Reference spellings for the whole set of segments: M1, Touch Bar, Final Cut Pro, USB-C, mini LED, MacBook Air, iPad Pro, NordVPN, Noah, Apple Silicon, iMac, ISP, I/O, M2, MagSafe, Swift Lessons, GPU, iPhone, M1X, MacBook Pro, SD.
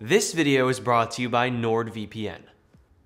This video is brought to you by NordVPN.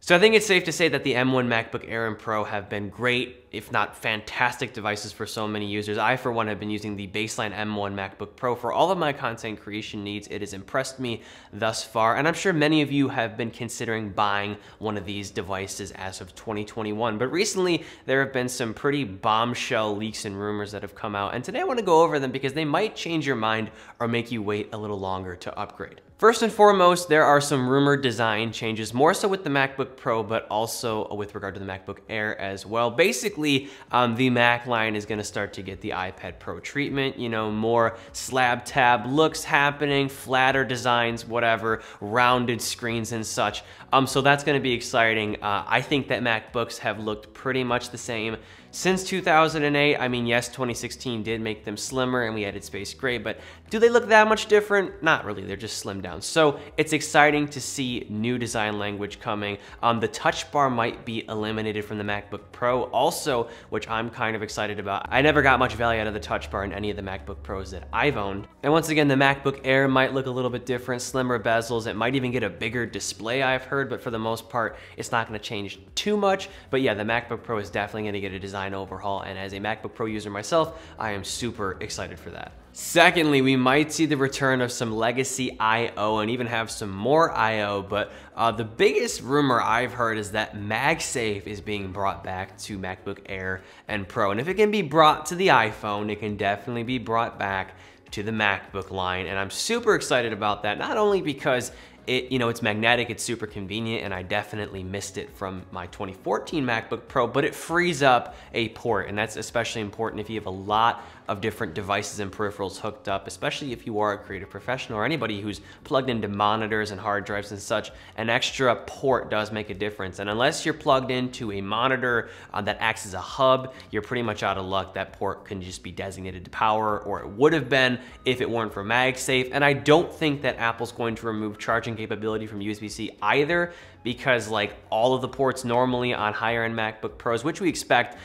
So I think it's safe to say that the M1 MacBook Air and Pro have been great, if not fantastic devices for so many users. I, for one, have been using the baseline M1 MacBook Pro for all of my content creation needs. It has impressed me thus far, and I'm sure many of you have been considering buying one of these devices as of 2021. But recently, there have been some pretty bombshell leaks and rumors that have come out, and today I want to go over them because they might change your mind or make you wait a little longer to upgrade. First and foremost, there are some rumored design changes, more so with the MacBook Pro, but also with regard to the MacBook Air as well. Basically, the Mac line is gonna start to get the iPad Pro treatment, you know, more slab tab looks happening, flatter designs, whatever, rounded screens and such. So that's gonna be exciting. I think that MacBooks have looked pretty much the same since 2008. I mean, yes, 2016 did make them slimmer and we added space gray, but do they look that much different? Not really, they're just slimmed down. So it's exciting to see new design language coming. The Touch Bar might be eliminated from the MacBook Pro also, which I'm kind of excited about. I never got much value out of the Touch Bar in any of the MacBook Pros that I've owned. And once again, the MacBook Air might look a little bit different, slimmer bezels. It might even get a bigger display, I've heard, but for the most part, it's not gonna change too much. But yeah, the MacBook Pro is definitely gonna get a design overhaul. And as a MacBook Pro user myself, I am super excited for that. Secondly, we might see the return of some legacy I/O and even have some more I/O, but the biggest rumor I've heard is that MagSafe is being brought back to MacBook Air and Pro. And if it can be brought to the iPhone, it can definitely be brought back to the MacBook line. And I'm super excited about that, not only because it, you know, it's magnetic, it's super convenient, and I definitely missed it from my 2014 MacBook Pro, but it frees up a port, and that's especially important if you have a lot of different devices and peripherals hooked up, especially if you are a creative professional or anybody who's plugged into monitors and hard drives and such. An extra port does make a difference, and unless you're plugged into a monitor that acts as a hub, you're pretty much out of luck. That port can just be designated to power, or it would have been if it weren't for MagSafe, and I don't think that Apple's going to remove charging capability from USB-C either, because like all of the ports normally on higher end MacBook Pros, which we expect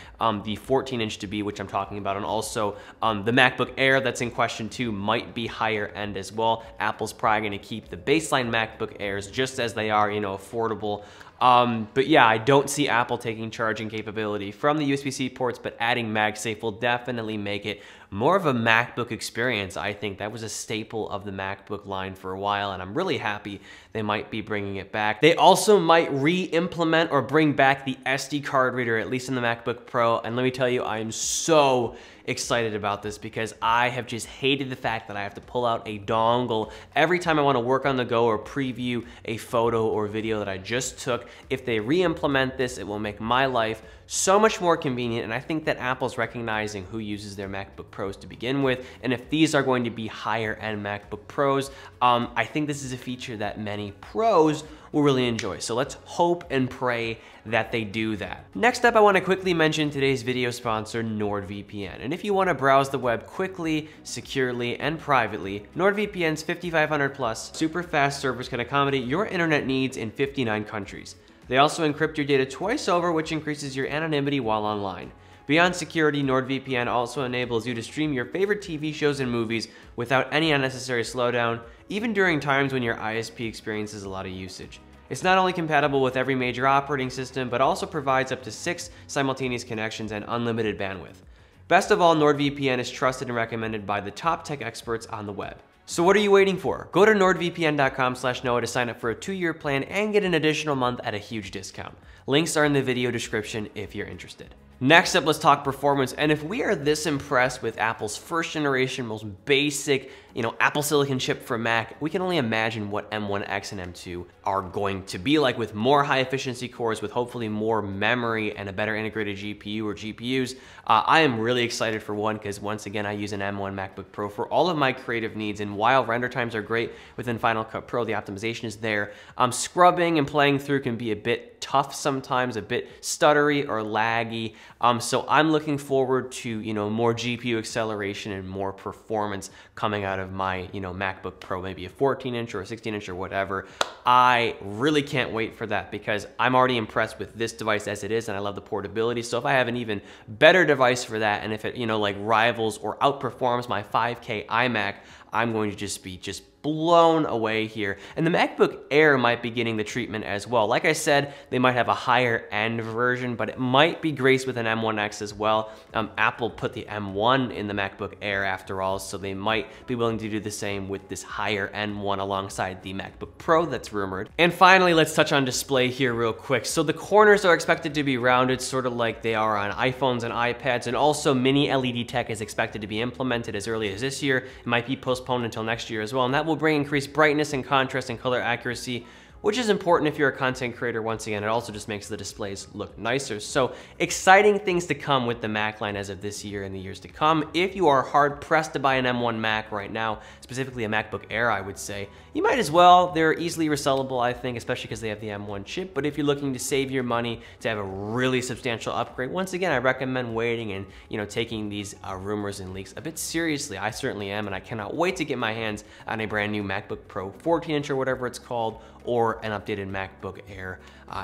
the 14 inch to be, which I'm talking about, and also the MacBook Air that's in question too might be higher end as well. Apple's probably gonna keep the baseline MacBook Airs just as they are, you know, affordable. But yeah, I don't see Apple taking charging capability from the USB-C ports, but adding MagSafe will definitely make it more of a MacBook experience. I think that was a staple of the MacBook line for a while, and I'm really happy they might be bringing it back. They also might re-implement or bring back the SD card reader, at least in the MacBook Pro. And let me tell you, I am so excited about this because I have just hated the fact that I have to pull out a dongle every time I want to work on the go or preview a photo or video that I just took. If they re-implement this, it will make my life so much more convenient, and I think that Apple's recognizing who uses their MacBook Pros to begin with, and if these are going to be higher-end MacBook Pros, I think this is a feature that many pros will really enjoy. So let's hope and pray that they do that. Next up, I wanna quickly mention today's video sponsor, NordVPN. And if you wanna browse the web quickly, securely, and privately, NordVPN's 5500 plus super fast servers can accommodate your internet needs in 59 countries. They also encrypt your data twice over, which increases your anonymity while online. Beyond security, NordVPN also enables you to stream your favorite TV shows and movies without any unnecessary slowdown, even during times when your ISP experiences a lot of usage. It's not only compatible with every major operating system, but also provides up to 6 simultaneous connections and unlimited bandwidth. Best of all, NordVPN is trusted and recommended by the top tech experts on the web. So what are you waiting for? Go to nordvpn.com/Noah to sign up for a 2-year plan and get an additional month at a huge discount. Links are in the video description if you're interested. Next up, let's talk performance. And if we are this impressed with Apple's first generation, most basic, you know, Apple Silicon chip for Mac, we can only imagine what M1X and M2 are going to be like, with more high efficiency cores, with hopefully more memory and a better integrated GPU or GPUs. I am really excited for one, because once again, I use an M1 MacBook Pro for all of my creative needs. And while render times are great within Final Cut Pro, the optimization is there. Scrubbing and playing through can be a bit tough sometimes, a bit stuttery or laggy. So I'm looking forward to, you know, more GPU acceleration and more performance coming out of my, you know, MacBook Pro, maybe a 14 inch or a 16 inch or whatever. I really can't wait for that because I'm already impressed with this device as it is, and I love the portability. So if I have an even better device for that, and if it, you know, like rivals or outperforms my 5K iMac, I'm going to just be blown away here. And the MacBook Air might be getting the treatment as well. Like I said, they might have a higher end version, but it might be graced with an M1X as well. Apple put the M1 in the MacBook Air after all, so they might be willing to do the same with this higher end one alongside the MacBook Pro that's rumored. And finally, let's touch on display here real quick. So the corners are expected to be rounded, sort of like they are on iPhones and iPads, and also mini LED tech is expected to be implemented as early as this year. It might be postponed until next year as well, and that will bring increased brightness and contrast and color accuracy, which is important if you're a content creator. Once again, it also just makes the displays look nicer. So exciting things to come with the Mac line as of this year and the years to come. If you are hard pressed to buy an M1 Mac right now, specifically a MacBook Air, I would say, you might as well. They're easily resellable, I think, especially because they have the M1 chip. But if you're looking to save your money to have a really substantial upgrade, once again, I recommend waiting and taking these rumors and leaks a bit seriously. I certainly am, and I cannot wait to get my hands on a brand new MacBook Pro 14-inch or whatever it's called, or an updated MacBook Air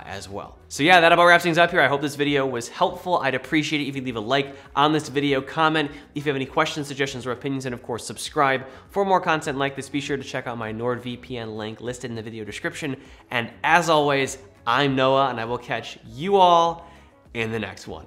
as well. So yeah, that about wraps things up here. I hope this video was helpful. I'd appreciate it if you leave a like on this video, comment if you have any questions, suggestions, or opinions, and of course, subscribe for more content like this. Be sure to check out my NordVPN link listed in the video description. And as always, I'm Noah, and I will catch you all in the next one.